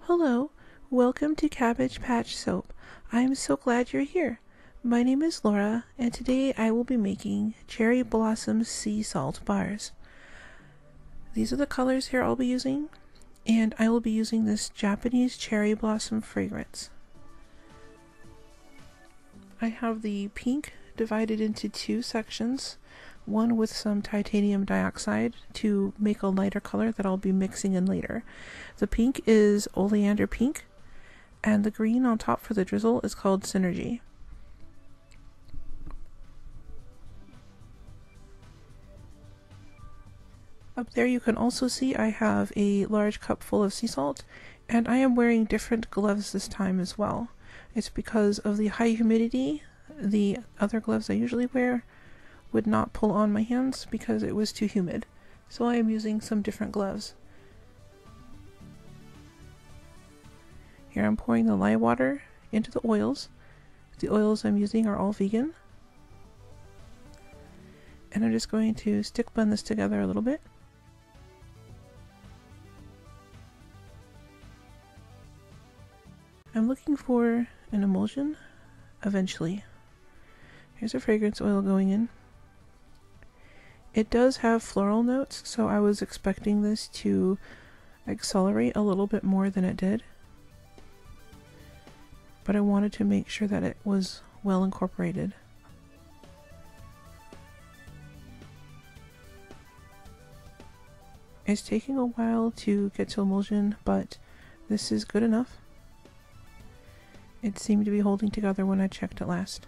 Hello, welcome to Cabbage Patch Soap. I am so glad you're here. My name is Laura, and today I will be making Cherry Blossom Sea Salt Bars. These are the colors here I'll be using, and I will be using this Japanese Cherry Blossom fragrance. I have the pink divided into two sections, one with some titanium dioxide to make a lighter color that I'll be mixing in later. The pink is oleander pink, and the green on top for the drizzle is called Synergy. Up there you can also see I have a large cup full of sea salt, and I am wearing different gloves this time as well. It's because of the high humidity. The other gloves I usually wear would not pull on my hands because it was too humid, so I am using some different gloves. Here I'm pouring the lye water into the oils. The oils I'm using are all vegan. And I'm just going to stick blend this together a little bit. I'm looking for an emulsion eventually. Here's a fragrance oil going in. It does have floral notes, so I was expecting this to accelerate a little bit more than it did. But I wanted to make sure that it was well incorporated. It's taking a while to get to emulsion, but this is good enough. It seemed to be holding together when I checked it last.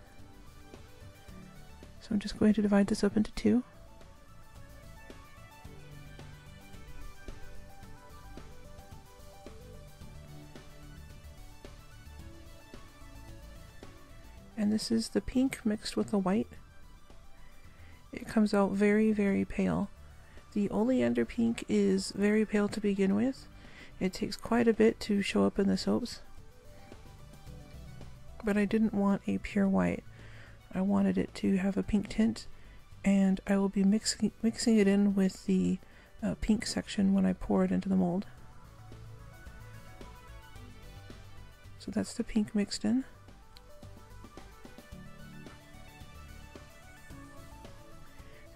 So I'm just going to divide this up into two. And this is the pink mixed with the white. It comes out very, very pale. The oleander pink is very pale to begin with. It takes quite a bit to show up in the soaps. But I didn't want a pure white. I wanted it to have a pink tint, and I will be mixing it in with the pink section when I pour it into the mold. So that's the pink mixed in.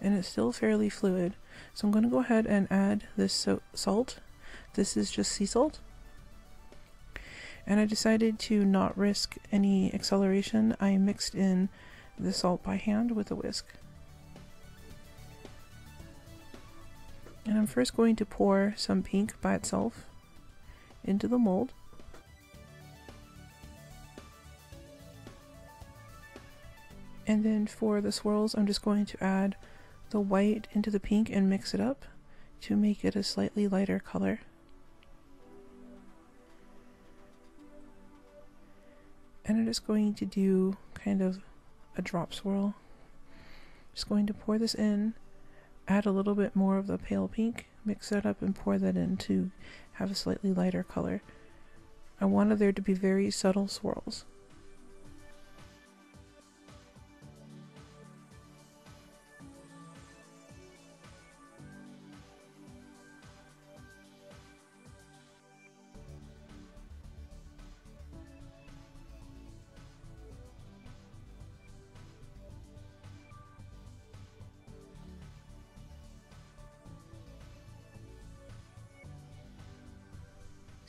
And it's still fairly fluid, so I'm going to go ahead and add this salt. This is just sea salt. And I decided to not risk any acceleration. I mixed in the salt by hand with a whisk. And I'm first going to pour some pink by itself into the mold. And then for the swirls, I'm just going to add the white into the pink and mix it up to make it a slightly lighter color. And I'm just going to do kind of a drop swirl. Just going to pour this in, add a little bit more of the pale pink, mix that up and pour that in to have a slightly lighter color. I wanted there to be very subtle swirls.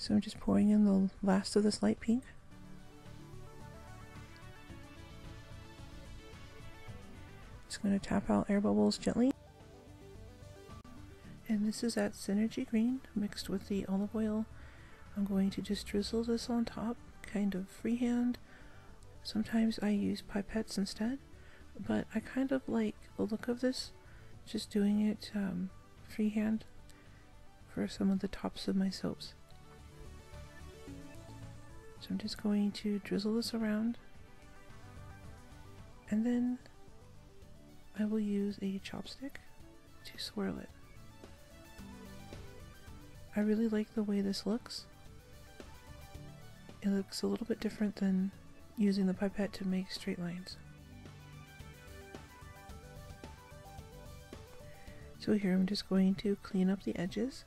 So I'm just pouring in the last of this light pink. Just going to tap out air bubbles gently. And this is that Synergy green mixed with the olive oil. I'm going to just drizzle this on top, kind of freehand. Sometimes I use pipettes instead, but I kind of like the look of this, just doing it freehand for some of the tops of my soaps. So I'm just going to drizzle this around, and then I will use a chopstick to swirl it. I really like the way this looks. It looks a little bit different than using the pipette to make straight lines. So here I'm just going to clean up the edges.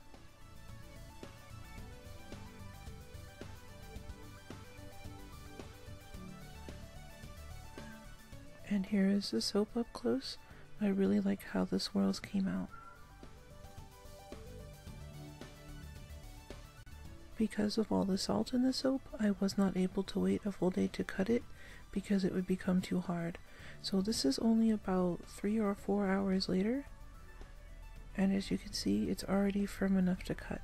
And here is the soap up close. I really like how the swirls came out. Because of all the salt in the soap, I was not able to wait a full day to cut it because it would become too hard. So this is only about 3 or 4 hours later, and as you can see, it's already firm enough to cut.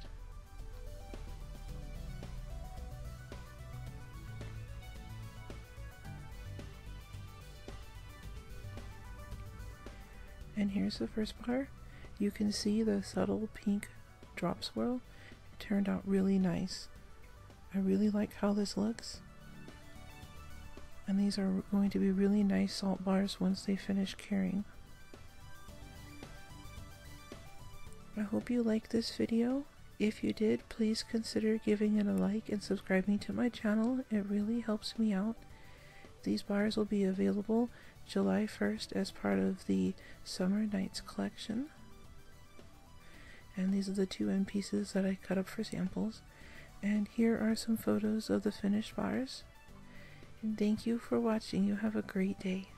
And here's the first bar. You can see the subtle pink drop swirl. It turned out really nice. I really like how this looks. And these are going to be really nice salt bars once they finish curing. I hope you liked this video. If you did, please consider giving it a like and subscribing to my channel. It really helps me out. These bars will be available July 1st as part of the Summer Nights collection. And these are the 2 end pieces that I cut up for samples. And here are some photos of the finished bars. And thank you for watching. You have a great day.